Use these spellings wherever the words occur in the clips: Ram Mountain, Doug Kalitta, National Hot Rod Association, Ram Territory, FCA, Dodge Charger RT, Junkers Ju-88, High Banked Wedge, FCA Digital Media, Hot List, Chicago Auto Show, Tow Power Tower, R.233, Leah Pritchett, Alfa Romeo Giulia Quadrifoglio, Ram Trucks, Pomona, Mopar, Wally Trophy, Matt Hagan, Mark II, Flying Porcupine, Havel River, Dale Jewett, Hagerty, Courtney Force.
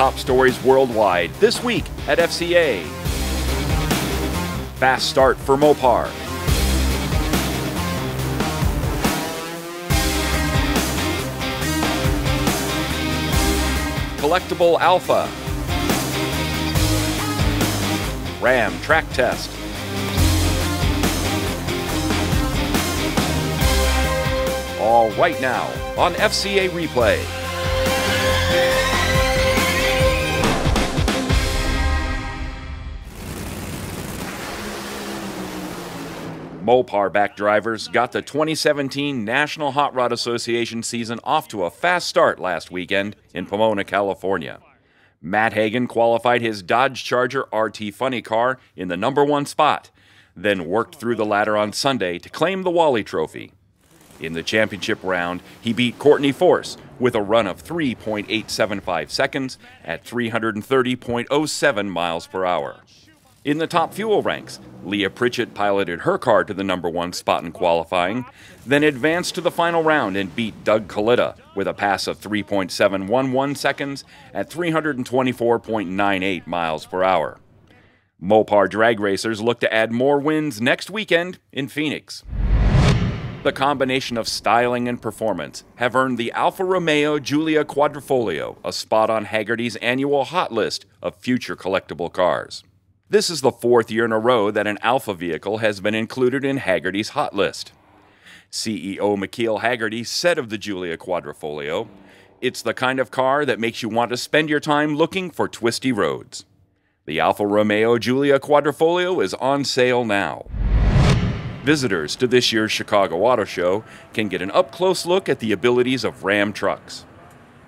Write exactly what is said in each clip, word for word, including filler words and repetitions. top stories worldwide this week at F C A. Fast start for Mopar. Collectible Alpha. Ram track test. All right now on F C A Replay. Mopar back drivers got the twenty seventeen National Hot Rod Association season off to a fast start last weekend in Pomona, California. Matt Hagan qualified his Dodge Charger R T funny car in the number one spot, then worked through the ladder on Sunday to claim the Wally Trophy. In the championship round, he beat Courtney Force with a run of three point eight seven five seconds at three hundred thirty point oh seven miles per hour. In the top fuel ranks, Leah Pritchett piloted her car to the number one spot in qualifying, then advanced to the final round and beat Doug Kalitta with a pass of three point seven one one seconds at three hundred twenty-four point nine eight miles per hour. Mopar drag racers look to add more wins next weekend in Phoenix. The combination of styling and performance have earned the Alfa Romeo Giulia Quadrifoglio a spot on Hagerty's annual hot list of future collectible cars. This is the fourth year in a row that an Alfa vehicle has been included in Hagerty's hot list. C E O McKeel Hagerty said of the Giulia Quadrifoglio, "It's the kind of car that makes you want to spend your time looking for twisty roads." The Alfa Romeo Giulia Quadrifoglio is on sale now. Visitors to this year's Chicago Auto Show can get an up-close look at the abilities of Ram trucks.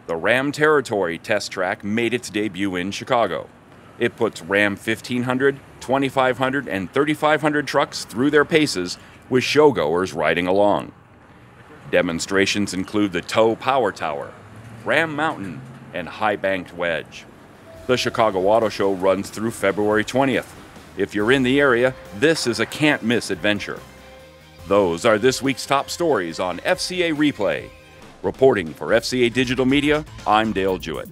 The Ram Territory test track made its debut in Chicago. It puts Ram fifteen hundred, twenty-five hundred, and thirty-five hundred trucks through their paces with showgoers riding along. Demonstrations include the Tow Power Tower, Ram Mountain, and High Banked Wedge. The Chicago Auto Show runs through February twentieth. If you're in the area, this is a can't-miss adventure. Those are this week's top stories on F C A Replay. Reporting for F C A Digital Media, I'm Dale Jewett.